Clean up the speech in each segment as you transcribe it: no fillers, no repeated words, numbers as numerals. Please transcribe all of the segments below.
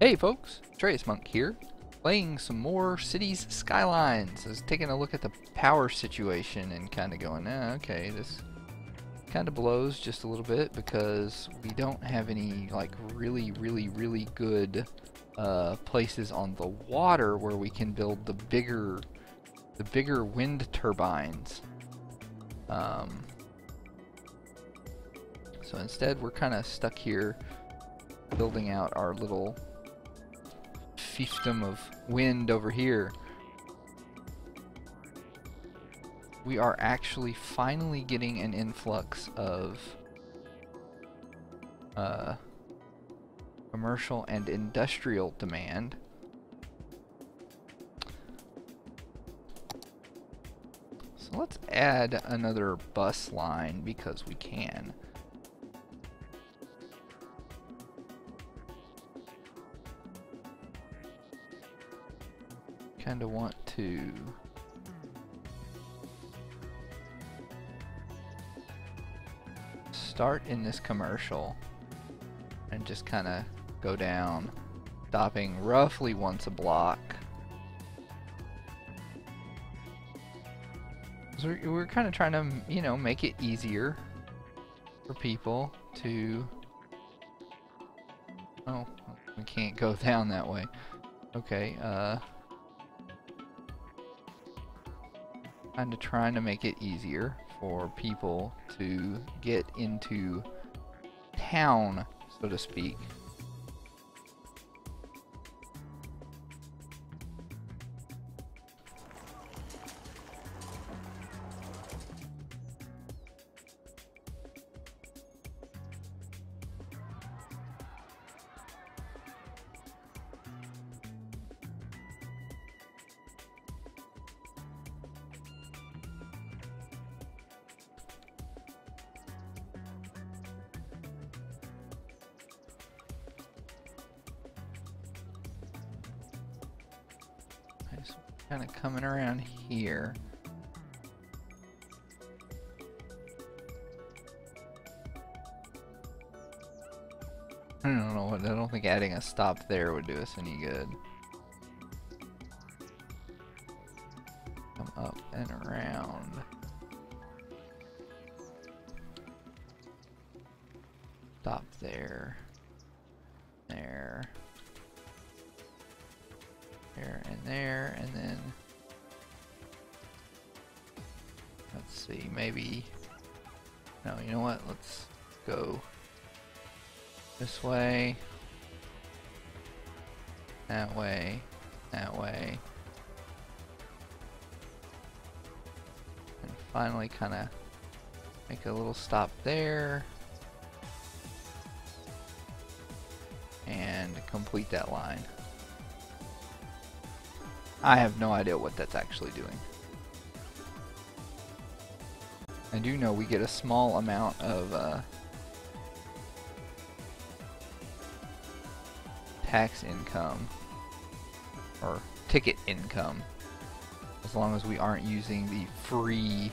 Hey folks, AtreusMonk here, playing some more Cities: Skylines. I was taking a look at the power situation and kind of going, okay, this kind of blows just a little bit because we don't have any like really good places on the water where we can build the bigger wind turbines. So instead, we're kind of stuck here building out our little fiefdom of wind over here. We are actually finally getting an influx of commercial and industrial demand. So let's add another bus line because we can. Kind of want to start in this commercial and just kind of go down, stopping roughly once a block. So we're kind of trying to, you know, make it easier for people to... Oh, we can't go down that way. Okay, kind of trying to make it easier for people to get into town, so to speak. Kind of coming around here. I don't think adding a stop there would do us any good. Come up and around. Stop there. There. There, and then let's see, maybe no, you know what, let's go this way, that way, that way, and finally kind of make a little stop there and complete that line. I have no idea what that's actually doing. I do know we get a small amount of tax income or ticket income as long as we aren't using the free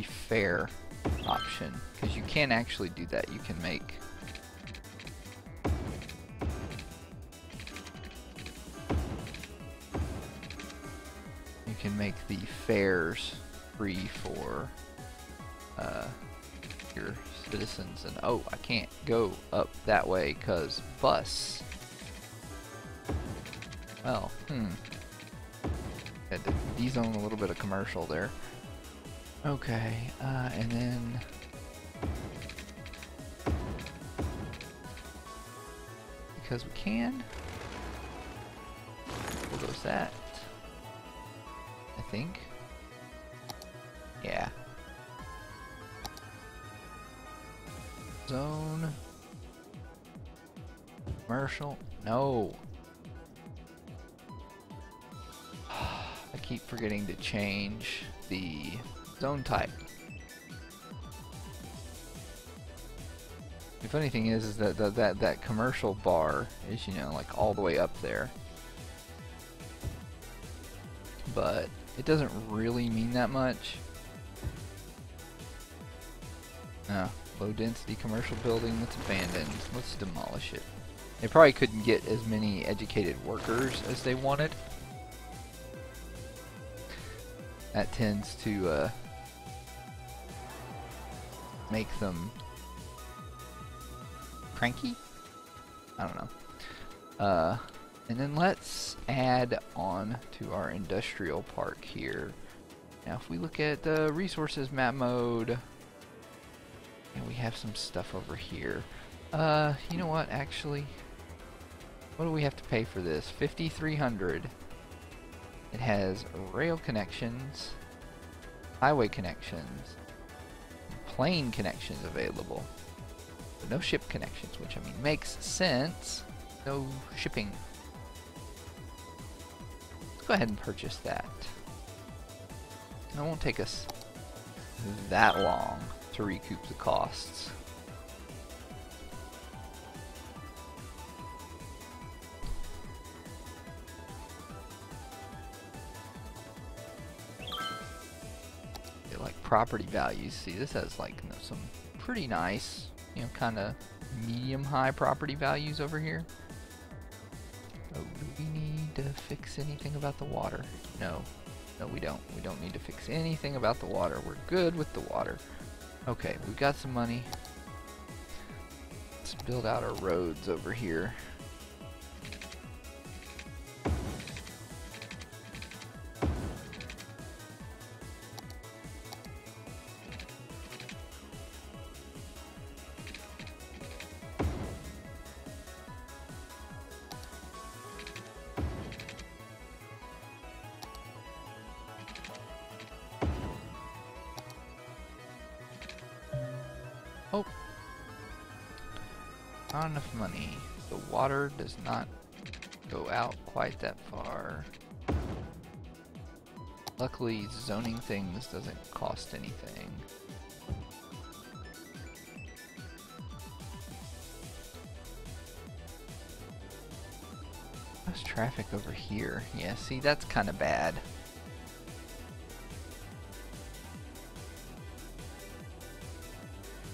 fare option, because you can actually do that. You can make the fares free for your citizens. And oh, I can't go up that way because bus. Well, had to dezone a little bit of commercial there. Okay, and then because we can, we'll go that. Think. Yeah. Zone. Commercial. No. I keep forgetting to change the zone type. The funny thing is that that commercial bar is, you know, like all the way up there. But it doesn't really mean that much. No, low-density commercial building that's abandoned. Let's demolish it. They probably couldn't get as many educated workers as they wanted. That tends to make them cranky? I don't know. And then let's add on to our industrial park here. Now if we look at the resources map mode, and we have some stuff over here. You know what, actually, what do we have to pay for this? 5,300. It has rail connections, highway connections, plane connections available, but no ship connections, which I mean makes sense. No shipping. Let's go ahead and purchase that. It won't take us that long to recoup the costs. Get like property values. See, this has like, you know, some pretty nice, you know, kind of medium-high property values over here. Oh, do we need to fix anything about the water? No. No, we don't. We don't need to fix anything about the water. We're good with the water. Okay, we've got some money. Let's build out our roads over here. Oh, not enough money. The water does not go out quite that far. Luckily, zoning things doesn't cost anything. How's traffic over here? Yeah, see, that's kind of bad.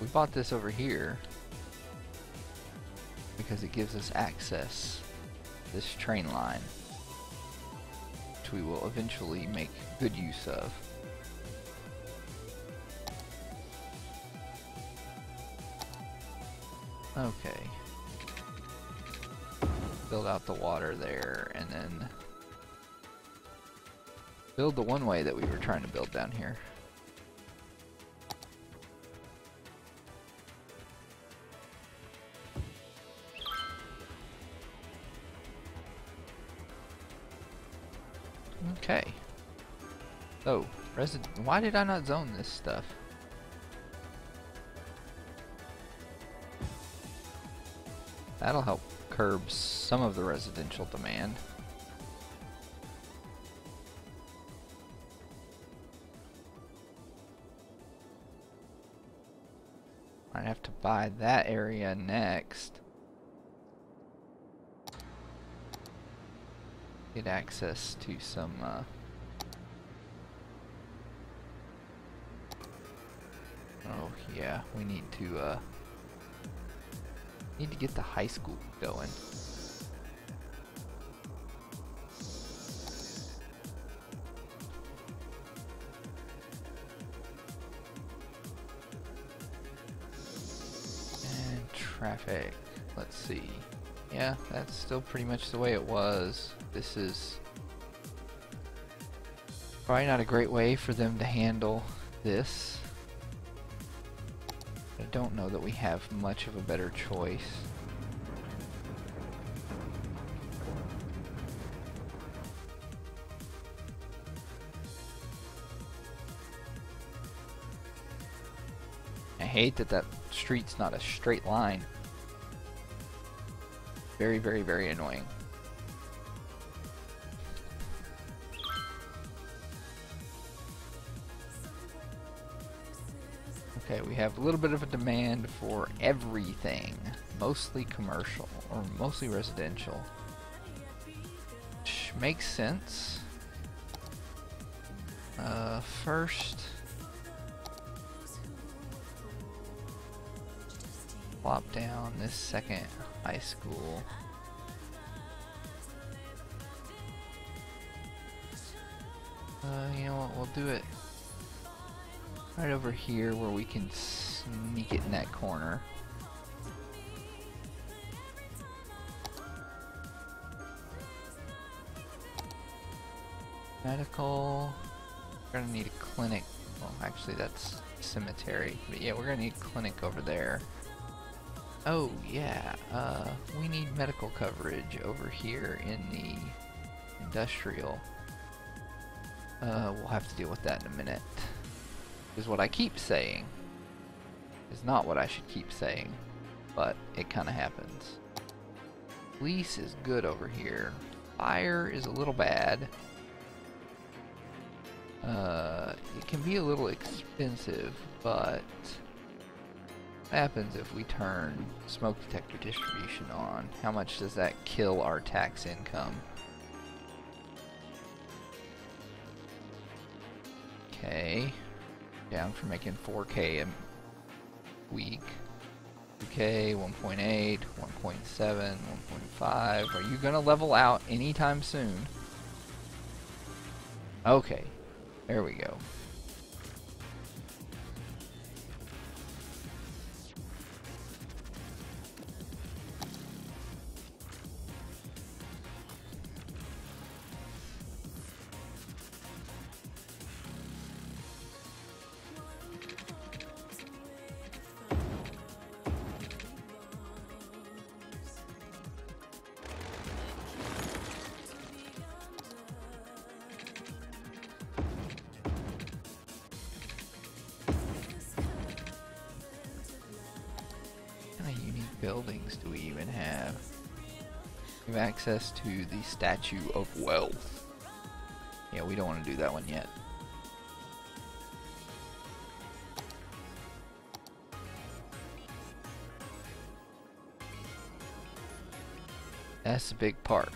We bought this over here because it gives us access to this train line, which we will eventually make good use of. Okay. Build out the water there and then build the one-way that we were trying to build down here. Okay. Oh, why did I not zone this stuff? That'll help curb some of the residential demand. I'd have to buy that area next. Get access to some oh yeah, we need to get the high school going. And traffic, let's see. Yeah, that's still pretty much the way it was. This is probably not a great way for them to handle this. I don't know that we have much of a better choice. I hate that that street's not a straight line. Very, very, very annoying. Okay, we have a little bit of a demand for everything. Mostly commercial, or mostly residential. Which makes sense. First, plop down this second high school. You know what, we'll do it right over here where we can sneak it in that corner. Medical, we're gonna need a clinic. Well, actually that's cemetery, but yeah, we're gonna need a clinic over there. Oh yeah, we need medical coverage over here in the industrial. We'll have to deal with that in a minute. Because what I keep saying is not what I should keep saying, but it kind of happens. Police is good over here. Fire is a little bad. It can be a little expensive, but what happens if we turn smoke detector distribution on? How much does that kill our tax income? Okay, down for making 4K a week. 2K, 1.8, 1.7, 1.5. Are you gonna level out anytime soon? Okay, there we go. Buildings do we even have? We have access to the Statue of Wealth. Yeah, we don't want to do that one yet. That's a big park.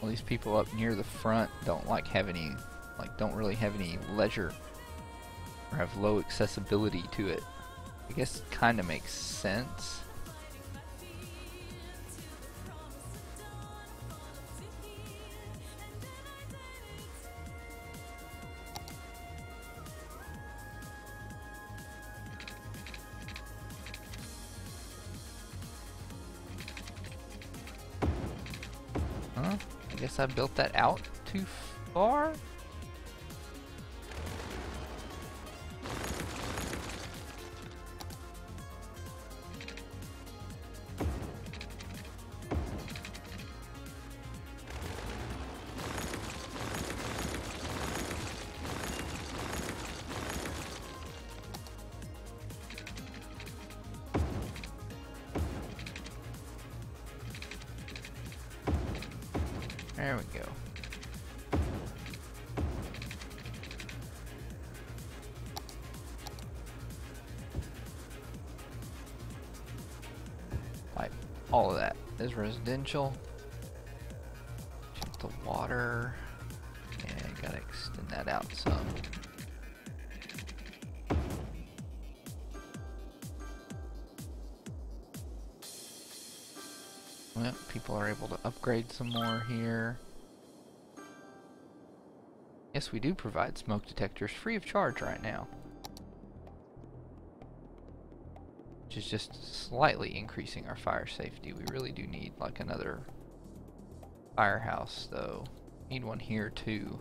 All these people up near the front don't don't really have any leisure or have low accessibility to it. I guess it kind of makes sense. I guess I built that out too far. There we go. Like, all of that is residential. Check the water. Yeah, gotta extend that out some. Well, people are able to upgrade some more here. Yes, we do provide smoke detectors free of charge right now. Which is just slightly increasing our fire safety. We really do need like another firehouse though. Need one here too.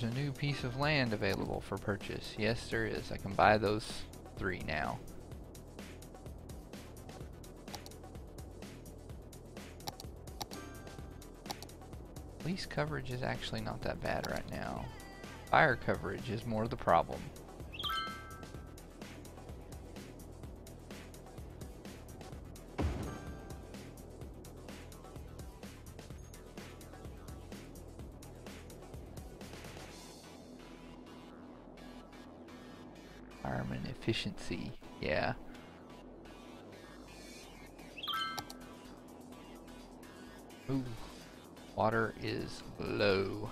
There's a new piece of land available for purchase. Yes, there is. I can buy those three now. Police coverage is actually not that bad right now. Fire coverage is more the problem. Fireman efficiency, yeah. Ooh. Water is low.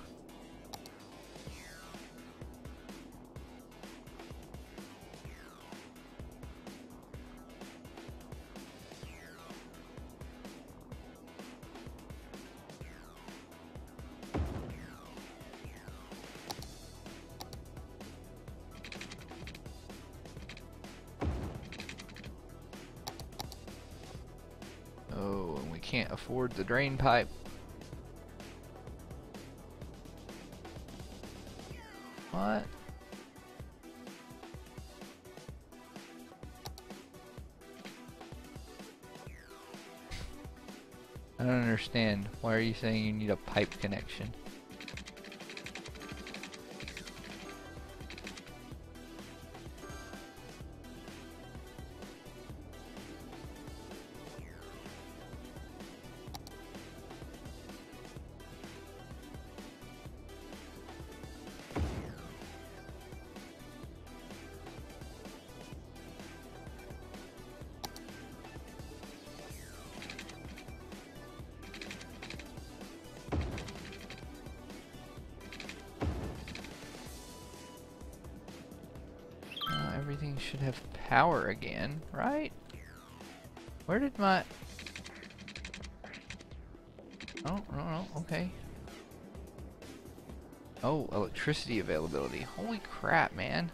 Oh, and we can't afford the drain pipe. What? I don't understand. Why are you saying you need a pipe connection? Everything should have power again, right? Where did my... Oh, no, no, okay. Oh, electricity availability. Holy crap, man.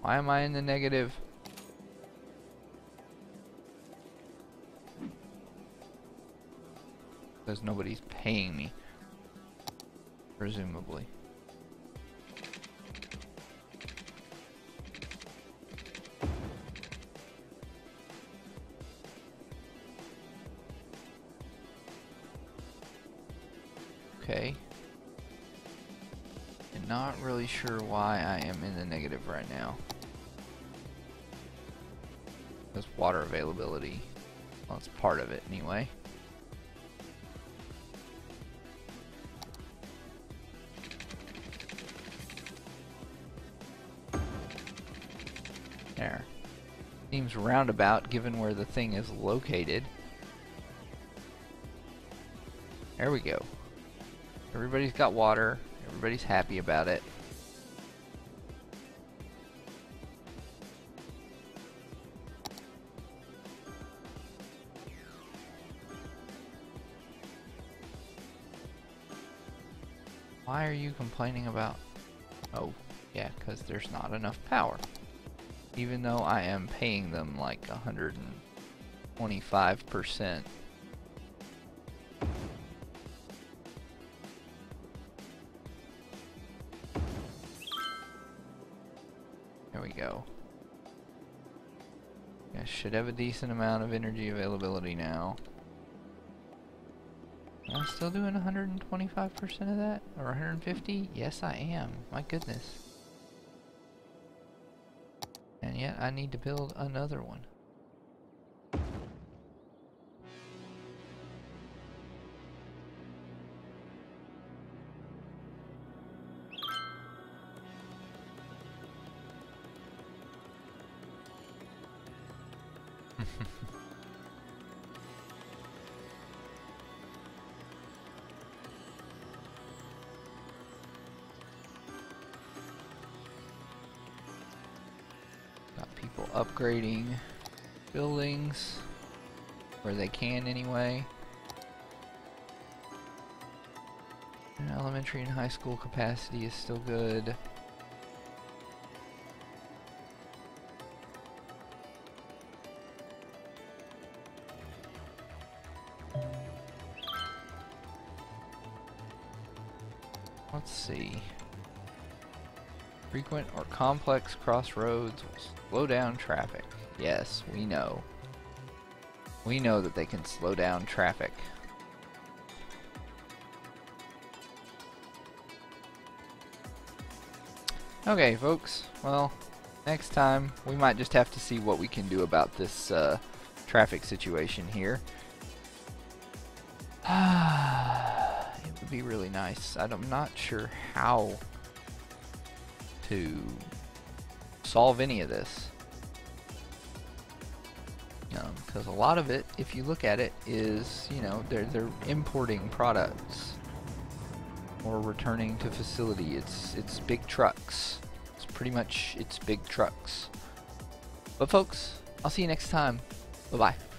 Why am I in the negative? Because nobody's paying me. Presumably. Okay. I'm not really sure why I am in the negative right now. That's water availability. Well, that's part of it anyway. There. Seems roundabout given where the thing is located. There we go. Everybody's got water. Everybody's happy about it. Why are you complaining about... Oh, yeah, because there's not enough power. Even though I am paying them like 125%. I should have a decent amount of energy availability now. Am I still doing 125% of that? Or 150? Yes, I am. My goodness. And yet I need to build another one. Got people upgrading buildings where they can anyway. And elementary and high school capacity is still good. Let's see. Frequent or complex crossroads will slow down traffic. Yes, we know. We know that they can slow down traffic. Okay, folks. Well, next time we might just have to see what we can do about this traffic situation here. It would be really nice. I'm not sure how to solve any of this. Because a lot of it, if you look at it, is, you know, they're importing products or returning to facility. It's big trucks. It's pretty much big trucks. But folks, I'll see you next time. Bye-bye.